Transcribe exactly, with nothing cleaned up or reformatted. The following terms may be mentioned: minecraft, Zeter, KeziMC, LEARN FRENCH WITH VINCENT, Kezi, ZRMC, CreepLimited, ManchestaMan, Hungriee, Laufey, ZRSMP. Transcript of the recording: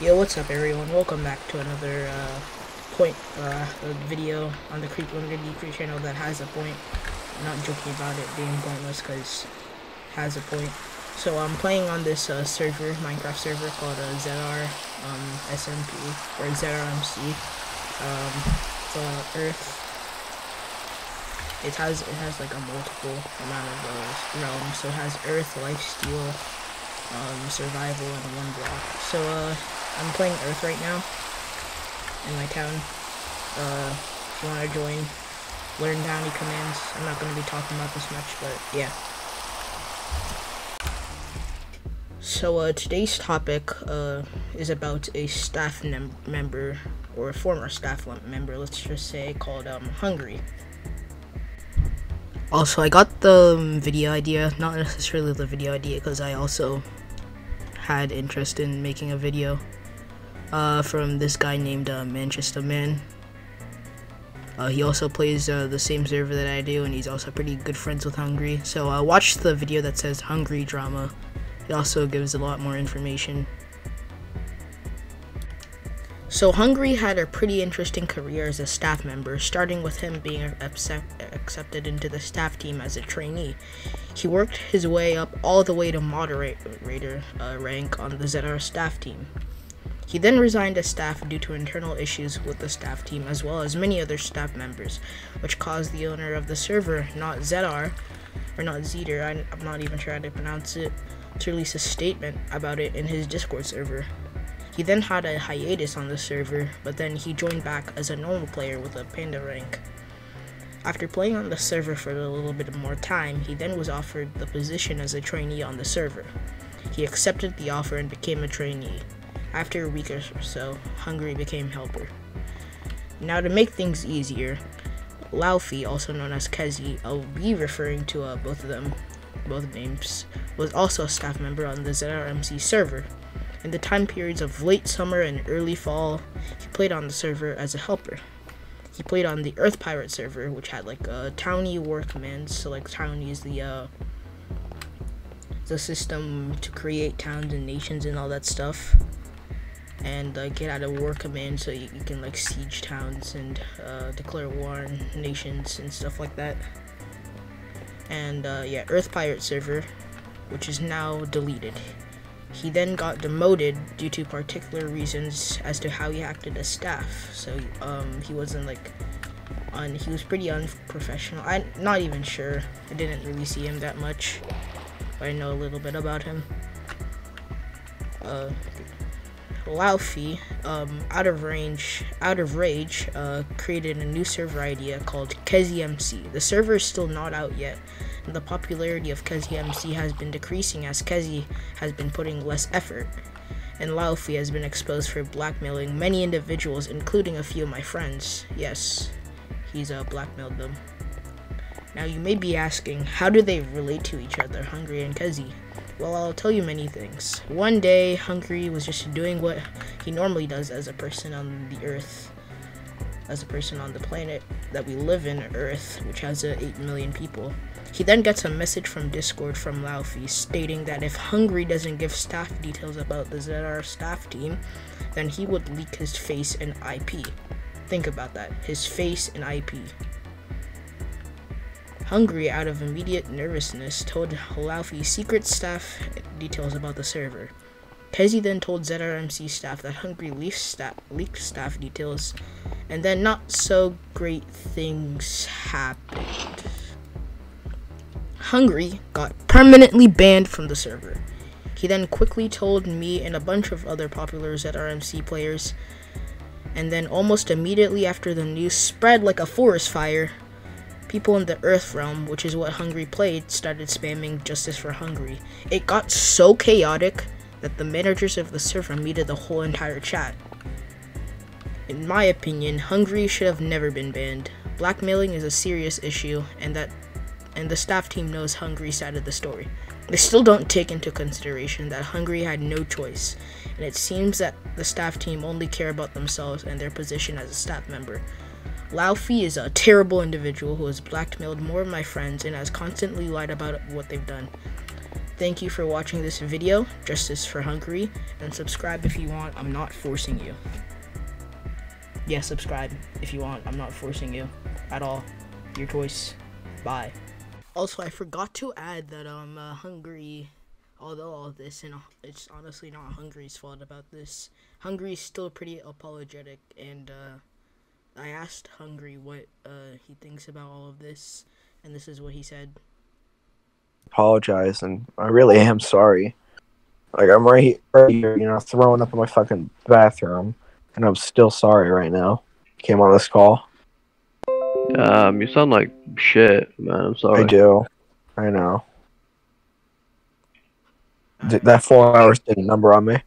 Yo, what's up everyone? Welcome back to another uh, point uh, video on the CreepLimited D three channel that has a point. I'm not joking about it being pointless because it has a point. So I'm playing on this uh, server, Minecraft server called uh, Z R S M P um, or Z R M C. Um, it's uh, Earth. It has it has like a multiple amount of uh, realms. So it has Earth, Lifesteal, um, Survival, and one block. So uh. I'm playing Earth right now in my town. Uh, if you want to join, learn bounty commands. I'm not going to be talking about this much, but yeah. So uh, today's topic uh, is about a staff mem member or a former staff member, let's just say, called um, Hungriee. Also, I got the um, video idea, not necessarily the video idea, because I also had interest in making a video uh, from this guy named uh, Manchester Man. Uh, he also plays uh, the same server that I do, and he's also pretty good friends with Hungriee. So uh, watch the video that says Hungriee drama. It also gives a lot more information. So Hungriee had a pretty interesting career as a staff member, starting with him being accepted into the staff team as a trainee. He worked his way up all the way to moderator uh, rank on the Z R staff team. He then resigned as staff due to internal issues with the staff team as well as many other staff members, which caused the owner of the server, not Z R, or not Zeter, I'm not even sure how to pronounce it, to release a statement about it in his Discord server. He then had a hiatus on the server, but then he joined back as a normal player with a panda rank. After playing on the server for a little bit more time, he then was offered the position as a trainee on the server. He accepted the offer and became a trainee. After a week or so, Hungriee became helper. Now to make things easier, Laufey, also known as Kezi, I'll be referring to uh, both of them, both names, was also a staff member on the Z R M C server. In the time periods of late summer and early fall, he played on the server as a helper. He played on the Earth Pirate server, which had like uh, Townie war commands. So like Townie is the uh, the system to create towns and nations and all that stuff, and uh, get out of war commands so you, you can like siege towns and uh, declare war on nations and stuff like that. And uh, yeah, Earth Pirate server, which is now deleted. He then got demoted due to particular reasons as to how he acted as staff. So um, he wasn't like, on. he was pretty unprofessional. I'm not even sure. I didn't really see him that much, but I know a little bit about him. Uh, Laufey, um, out of range, out of rage, uh, created a new server idea called KeziMC. The server is still not out yet. The popularity of KeziMC has been decreasing as Kezi has been putting less effort, and Laufey has been exposed for blackmailing many individuals, including a few of my friends. Yes, he's uh, blackmailed them. Now you may be asking, how do they relate to each other, Hungriee and Kezi? Well, I'll tell you many things. One day, Hungriee was just doing what he normally does as a person on the Earth, as a person on the planet that we live in, Earth, which has uh, eight million people. He then gets a message from Discord from Laufey stating that if Hungriee doesn't give staff details about the Z R staff team, then he would leak his face and I P. Think about that, his face and I P. Hungriee, out of immediate nervousness, told Laufey secret staff details about the server. Kezi then told Z R M C staff that Hungriee leaked staff, leaked staff details, and then not so great things happened. Hungriee got permanently banned from the server. He then quickly told me and a bunch of other popular Z R M C players, and then almost immediately after the news spread like a forest fire, people in the Earth realm, which is what Hungriee played, started spamming justice for Hungriee. It got so chaotic that the managers of the server muted the whole entire chat. In my opinion, Hungriee should have never been banned. Blackmailing is a serious issue, and that and the staff team knows Hungriee side of the story. They still don't take into consideration that Hungriee had no choice, and it seems that the staff team only care about themselves and their position as a staff member. Laufey is a terrible individual who has blackmailed more of my friends and has constantly lied about what they've done. Thank you for watching this video, Justice for Hungriee, and subscribe if you want, I'm not forcing you. Yeah, subscribe if you want, I'm not forcing you at all. Your choice. Bye. Also, I forgot to add that um, uh, Hungriee, although all this, and it's honestly not Hungriree's fault about this, Hungriree's still pretty apologetic, and uh, I asked Hungriee what uh, he thinks about all of this, and this is what he said. Apologize, and I really am sorry. Like, I'm right here, you know, throwing up in my fucking bathroom, and I'm still sorry right now. Came on this call. Um, you sound like shit, man. I'm sorry. I do. I know. That four hours did a number on me.